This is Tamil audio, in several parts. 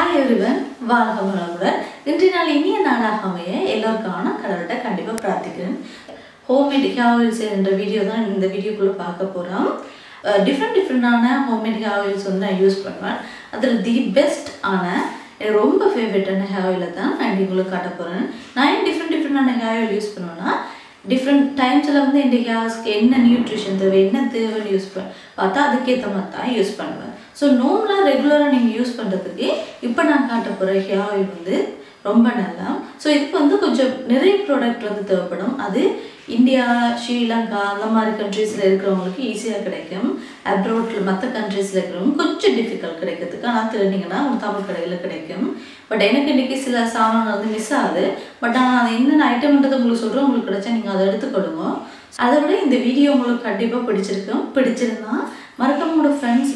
हाय एवरीवन वाल्क वलगुडा இன்று நாள் இனிய நாளாக அமைய எல்லாருக்கும் கடவுள்கிட்ட கண்டிப்பா பிரார்த்திக்கிறேன் ஹோம்மேட் ஹேர் ஆயில்ஸ் என்ற வீடியோ தான் இந்த வீடியோக்குள்ள பார்க்க போறோம் डिफरेंट ஹோம்மேட் ஹேர் ஆயில்ஸ் வந்து நான் யூஸ் பண்ணுவேன் அதுல தி பெஸ்ட் ஆன ரொம்ப ஃபேவரட்டான ஹேர் ஆயிலை தான் நான் உங்களுக்கு காட்ட போறேன் நான் ஏன் डिफरेंट ஹேர் ஆயில் யூஸ் பண்ணுவேன்னா डिफरेंट டைம்ஸ்ல வந்து இந்த ஹேர்ஸ்க்கு என்ன நியூட்ரிஷன் தேவை என்ன தேவைன்னு யூஸ் பார்த்தா அதுக்கு ஏத்த மாதிரி தான் யூஸ் பண்ணுவேன் सो नॉर्मला रेगुलरा नहीं यूस पड़े इप्पो ना काट हेयर ऑयल वो रोम ना सो इतना कुछ नरिया प्रोडक्ट वो देवपड़ों अभी इंडिया श्रीलंका अंतमारी कंट्रीसल्कि ईसिया कब्रोड मत कंट्रीसल्क कुछ डिफिकल्ट कना तमिल कड़े कट इनकी सब सामान वो मिस आगे बट आना ईटमें कड़ो अडियो कंपा पिछड़ी पिछड़ी मरकर फ्रेंड्स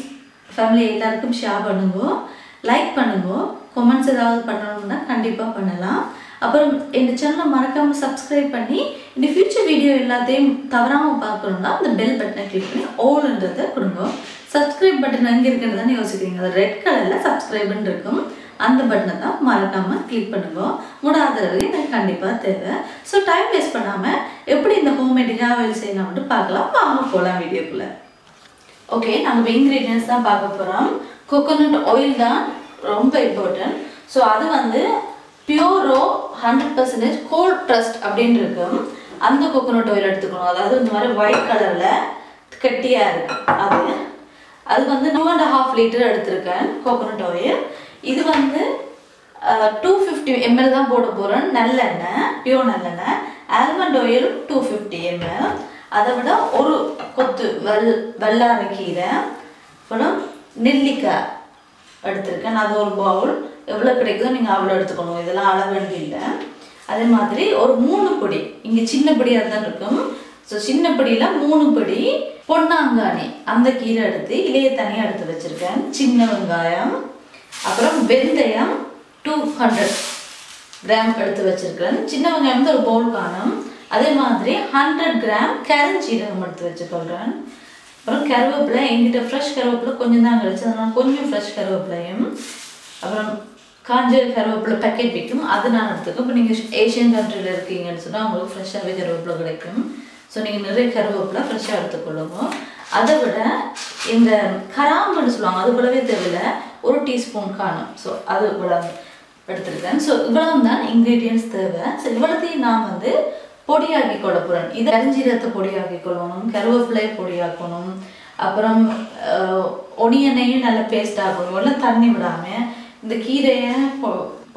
फैमिली एल्लारुक्कुम शेयर पण्णुंगो लाइक पण्णुंगो कमेंट्स एदावदु पण्णनुम्ना कंडिप्पा पण्णलाम अप्पुरम एन्न चैनल मरक्काम सब्सक्राइब पण्णि इन फ्यूचर वीडियो एल्लाथैयुम तवरामा पार्क्कणुम्ना अंद बेल बटन क्लिक पण्णि ऑल एन्रदु कोडुंगो सब्सक्राइब बटन एंगे इरुक्कुन्नु थान योसिक्किरींगा अदु रेड कलरला सब्सक्राइब नु इरुक्कुम अंद बटन थान मरक्काम क्लिक पण्णुंगो उंगलोड आदरवु एनक्कु कंडिप्पा थेवै सो टाइम वेस्ट पण्णामा एप्पडी इंद होम मेड हेयर ऑयल सेयलाम नु पार्क्कलाम वांगा पोलाम वीडियोक्कुल्ल ओके नाम इंग्रेडिएंट्स தான் பார்க்க போறோம் कोकोनट ऑयल தான் ரொம்ப இம்பார்ட்டன்ட் சோ அது வந்து பியூர் 100% கோல்ட் பிரஸ்ட் அப்படினு இருக்கும் அந்த कोकोनट ऑयल எடுத்துக்கணும் அதாவது இந்த மாதிரி ஒயிட் கலர்ல கட்டியா இருக்கு அது அது வந்து 2.5 லிட்டர் எடுத்துர்க்கேன் कोकोनट ऑयल இது வந்து 250 ml தான் போட போறேன் நல்லெண்ணெய் பியூர் நல்லெண்ணெய் ஆல்மண்ட் ஆயில் 250 ml अदविड और नलिका बाउल एव्लो कल अलवी और मूणु पड़ी इंगे चिन्नपड़ी सो चिन्नपड़ी मूणु पड़ी पोन्नांगानी अंद कीरे इले तनिया वच्चिरुक्केन चिन्न वेंगायम अप्पुरम वेंदयम 200 ग्राम वच्चिरुक्केन चिन्न वेंगायम और बाउल कानम அதே மாதிரி 100 கிராம் கரஞ்சீரகம் எடுத்து வச்சுக்கறேன் அப்புறம் கருவேப்பிலை என்கிட்ட ஃப்ரெஷ் கருவேப்பிலை கொஞ்சம் தான் இருந்துச்சு அதனால கொஞ்சம் ஃப்ரெஷ் கருவேப்பிலையும் அப்புறம் காஞ்ச கருவேப்பிலை பாக்கெட் விக்கும் அது நான் எடுத்துக்கேன் இப்போ நீங்க ஏசியன் கண்ட்ரில இருக்கீங்கன்னு சொன்னா உங்களுக்கு ஃப்ரெஷ்ஷாவே கருவேப்பிலை கிடைக்கும் சோ நீங்க நிறைய கருவேப்பிலை ஃப்ரெஷ்ஷா எடுத்துக்கோங்க அதை விட இந்த கராம்புன்னு சொல்லுவாங்க அது கூடவே தேவையில்ல 1 டீஸ்பூன் காணும் சோ அது கூட எடுத்துட்டேன் சோ இவ்வளவு தான் இன்கிரிடியன்ட்ஸ் தேவை சோ இவ்வளவு நான் வந்து பொடியாக்கி கொள்ளப்புறேன் இது கரஞ்சீரகத்தை பொடியாக்கி கொள்ளணும் கருவேப்பிலை பொடியாக்கணும் அப்புறம் ஒனியனையும் நல்ல பேஸ்ட் ஆக்கணும் இல்ல தண்ணி விடாம இந்த கீரையை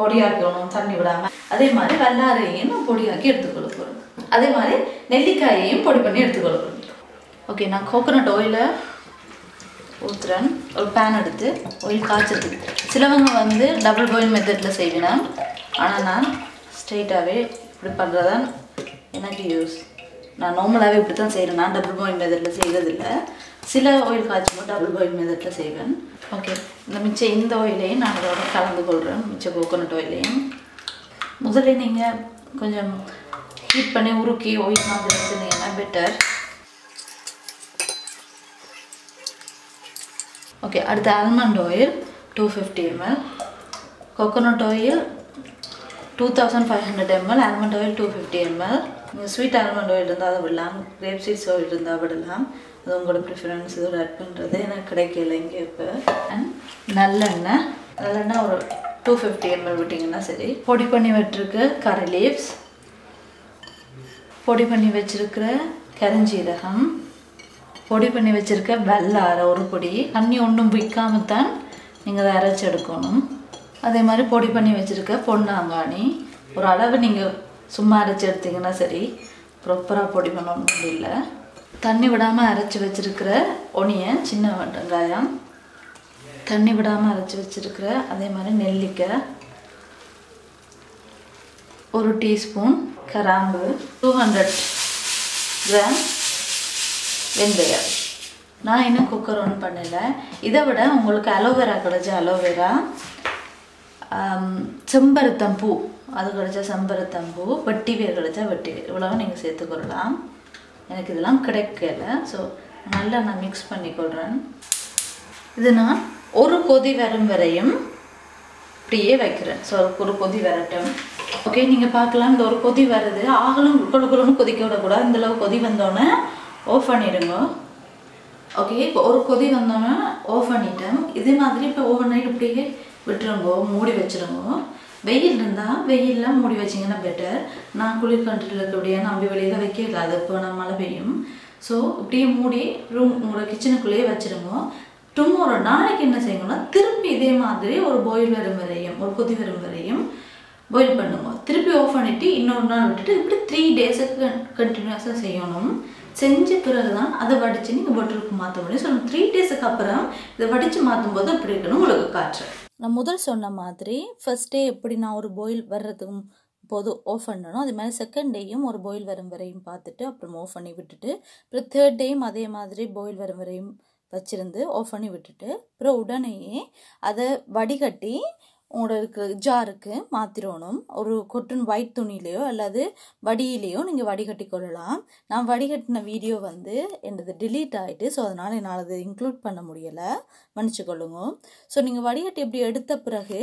பொடியாக்கணும் தண்ணி விடாம அதே மாதிரி வல்லாரையும் பொடியாக்கி எடுத்துக்கொள்ளப்புறேன் அதே மாதிரி நெல்லிக்காயையும் பொடி பண்ணி எடுத்துக்கொள்ளப்புறேன் ஓகே நான் கோகனட் ஆயில ஊத்துறேன் ஒரு pan எடுத்து oil காய்ச்சிட்டு சிலவங்க வந்து டபுள் boil மெத்தட்ல செய்வீங்க ஆனா நான் ஸ்ட்ரைட்டாவே இப்படி பண்றத எனக்கு யூஸ் நான் நார்மலாவே இப்படி தான் செய்றேன் நான் டபுள் பாயில் மெத்தட்ல செய்யறது இல்ல சில ஆயில் காய்ச்சும் டபுள் பாயில் மெத்தட்ல செய்வேன் ஓகே இந்த மிச்ச இந்த ஆயிலை நான் அதோட கலந்து கொள்றேன் மிச்ச கோகனட் ஆயிலை முதல்ல நீங்க கொஞ்சம் ஹீட் பண்ணி உருக்கி ஆயில் மாதிரி வச்சினா பெட்டர் ஓகே அடுத்து almond oil 250 ml coconut oil 2500 ml almond oil 250 ml sweet almond oil विडलाम ग्रेप सीड्स ऑयल विडलाम अदोंगोड प्रेफरेंस इदो ऐड पண்றது انا கிடைக்கல இங்க இப்ப நல்லெண்ணெய் ஒரு 250 ml விட்டீங்கனா சரி பொடி பண்ணி வெச்சிருக்க கரி லீவ்ஸ் பொடி பண்ணி வெச்சிருக்கிற கரஞ்சீரகம் பொடி பண்ணி வெச்சிருக்க வெல்லார ஒரு பொடி தண்ணி ஒண்ணும் விக்காம தான் நீங்க அத அரைச்சு எடுக்கணும் அதே மாதிரி பொடி பண்ணி வெச்சிருக்க பொன்னாங்கானி ஒரு அளவு நீங்க சும்மா அரைச்சு எடுத்தீங்கன்னா சரி ப்ராப்பரா பொடி பண்ணனும் இல்ல தண்ணி விடாம அரைச்சு வச்சிருக்கிற ஒனியன் சின்ன வெங்காயம் தண்ணி விடாம அரைச்சு வச்சிருக்கிற அதே மாதிரி நெல்லிக்காய் 1 டீஸ்பூன் கிராம்பு 200 கிராம் வெந்தயம் நான் இன்னும் குக்கர் ஆன் பண்ணல இத விட உங்களுக்கு அலோவேரா கிடைச்ச அலோவேரா செம்பருத்தம் பூ அது கடைச்ச செம்பருத்தம் பூ வட்டி வேர் கடைச்ச வட்டி இவ்வளவு நீங்க சேர்த்துக்கலாம் எனக்கு இதெல்லாம் கிடைக்கல சோ நல்லா நான் mix பண்ணிக்கொள்றேன் இது நான் ஒரு கொதி வரும் வரையும் இப்படியே வைக்கிறேன். ஸோ ஒரு கொதி வரட்டும். ஓகே, நீங்கள் பார்க்கலாம் இந்த ஒரு கொதி வர்றது. ஆகலும் குடுக்குறோன்னு கொதிக்க விடக்கூடாது. இந்தளவு கொதி வந்தோடனே ஆஃப் பண்ணிடுங்க. ஓகே, இப்போ ஒரு கொதி வந்தோடனே ஆஃப் பண்ணிட்டேன். இதே மாதிரி இப்போ ஓவர் நைட் இப்படியே விட்டுருங்கோ, மூடி வச்சுருங்கோ. வெயில் இருந்தால் வெயிலெலாம் மூடி வச்சிங்கன்னா பெட்டர். நான் குளிர் கண்ட்ரியில் இருக்கக்கூடிய நம்பி வெளியில் வைக்க இல்லாது இப்போ நான் மழை பெய்யும். ஸோ இப்படியே மூடி ரூம் உங்களோட கிச்சனுக்குள்ளேயே வச்சுருங்கோ. டுமாரோ நாளைக்கு என்ன செய்யணும்னா திருப்பி இதே மாதிரி ஒரு பாயில் வரும் வரையும் ஒரு கொதி வரும் வரையும் பாயில் பண்ணுவோம். திருப்பி ஆஃப் பண்ணிவிட்டு இன்னொரு நாள் விட்டுட்டு இப்படி 3 டேஸுக்கு கண்டினியூஸாக செய்யணும். செஞ்ச பிறகு தான் அதை வடித்து நீங்கள் பாட்டிலுக்கு மாற்ற முடியும். ஸோ 3 டேஸுக்கு அப்புறம் இதை வடித்து மாற்றும் போது அப்படி இருக்கணும். உங்களுக்கு காட்டுறேன். நான் முதல் சொன்ன மாதிரி ஃபர்ஸ்ட் டே எப்படி நான் ஒரு பாயில் வர்றதுக்கும் போது ஆஃப் பண்ணணும், அதே மாதிரி செகண்ட் டேயும் ஒரு பாயில் வரும் வரையும் பார்த்துட்டு அப்புறம் ஆஃப் பண்ணி விட்டுட்டு அப்புறம் தேர்ட் டேயும் அதே மாதிரி பாயில் வரும் வரையும் வச்சுருந்து ஆஃப் பண்ணி விட்டுட்டு அப்புறம் உடனேயே அதை வடிகட்டி உங்களோட இருக்கிற ஜாருக்கு மாற்றிடணும். ஒரு கொட்டன் ஒயிட் துணியிலையோ அல்லது வடியிலையோ நீங்கள் வடிகட்டி கொள்ளலாம். நான் வடிகட்டின வீடியோ வந்து என்னது டிலீட் ஆகிட்டு, ஸோ அதனால் என்னால் அதை இன்க்ளூட் பண்ண முடியலை, மன்னிச்சு கொள்ளுங்க. ஸோ நீங்கள் வடிகட்டி இப்படி எடுத்த பிறகு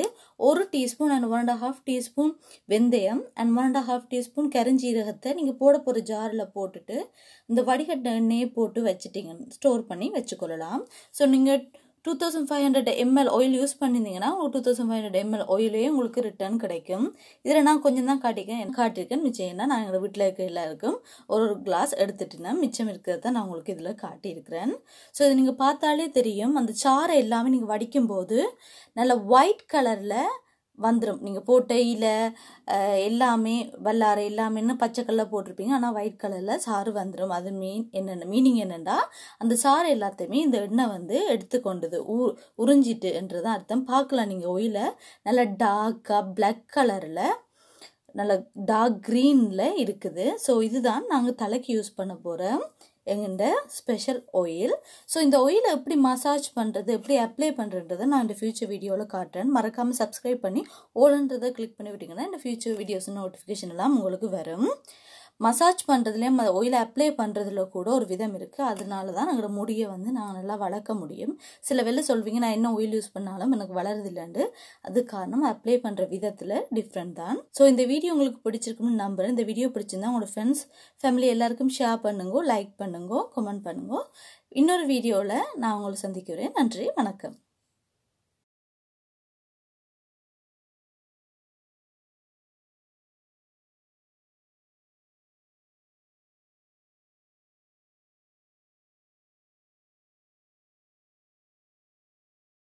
1 டீஸ்பூன் அண்ட் 1.5 டீஸ்பூன் வெந்தயம் அண்ட் 1.5 டீஸ்பூன் கரிஞ்சீரகத்தை நீங்கள் போட போகிற ஜாரில் போட்டுட்டு இந்த வடிகட்டின எண்ணெயை போட்டு வச்சுட்டிங்க, ஸ்டோர் பண்ணி வச்சுக்கொள்ளலாம். ஸோ நீங்கள் 2500 ml ஆயில் யூஸ் பண்ணியிருந்தீங்கன்னா உங்களுக்கு 2500 ml ஆயிலே உங்களுக்கு ரிட்டர்ன் கிடைக்கும். இதில் நான் கொஞ்சம் தான் காட்டியிருக்கேன். மிச்சம் என்ன நான் எங்களோட வீட்டில் இருக்க எல்லாருக்கும் ஒரு கிளாஸ் எடுத்துட்டேன்னா மிச்சம் இருக்கிறத நான் உங்களுக்கு இதில் காட்டியிருக்கிறேன். ஸோ இது நீங்கள் பார்த்தாலே தெரியும், அந்த சாறை எல்லாமே நீங்கள் வடிக்கும்போது நல்ல ஒயிட் கலரில் வந்துடும். நீங்கள் போட்ட இலை எல்லாமே வல்லாரை எல்லாமே என்ன பச்சை கலரில் போட்டிருப்பீங்க, ஆனால் ஒயிட் கலரில் சாறு வந்துடும். அது மீனிங் என்னென்னா அந்த சாறு எல்லாத்தையுமே இந்த எண்ணெய் வந்து எடுத்துக்கொண்டது, உறிஞ்சிட்டு என்றதான் அர்த்தம். பார்க்கலாம் நீங்கள் ஒயிலை நல்லா டார்க்காக பிளாக் கலரில் நல்ல டார்க் க்ரீனில் இருக்குது. ஸோ இதுதான் நாங்கள் தலைக்கு யூஸ் பண்ண போகிறோம் எங்கள்ட ஸ்பெஷல் ஆயில். ஸோ இந்த ஆயிலை எப்படி மசாஜ் பண்ணுறது, எப்படி அப்ளை பண்ணுறதை நான் இந்த ஃபியூச்சர் வீடியோவில் காட்டுறேன். மறக்காமல் சப்ஸ்கிரைப் பண்ணி ஆல்ன்றதை கிளிக் பண்ணி விட்டிங்கன்னா இந்த ஃபியூச்சர் வீடியோஸ் நோட்டிஃபிகேஷன் எல்லாம் உங்களுக்கு வரும். மசாஜ் பண்ணுறதுலேயும் அந்த ஆயிலை அப்ளை பண்ணுறதுல கூட ஒரு விதம் இருக்குது. அதனால தான் எங்களோட முடியை வந்து நாங்கள் நல்லா வளர்க்க முடியும். சில வேளை சொல்வீங்க நான் என்ன ஆயில் யூஸ் பண்ணாலும் எனக்கு வளருதில்லைண்டு, அது காரணம் அப்ளை பண்ணுற விதத்தில் டிஃப்ரெண்ட் தான். ஸோ இந்த வீடியோ உங்களுக்கு பிடிச்சிருக்குன்னு நம்புகிறேன். இந்த வீடியோ பிடிச்சிருந்தா உங்களோட ஃப்ரெண்ட்ஸ் ஃபேமிலி எல்லாருக்கும் ஷேர் பண்ணுங்க, லைக் பண்ணுங்க, கமெண்ட் பண்ணுங்க. இன்னொரு வீடியோவில் நான் உங்களை சந்திக்கிறேன். நன்றி, வணக்கம்.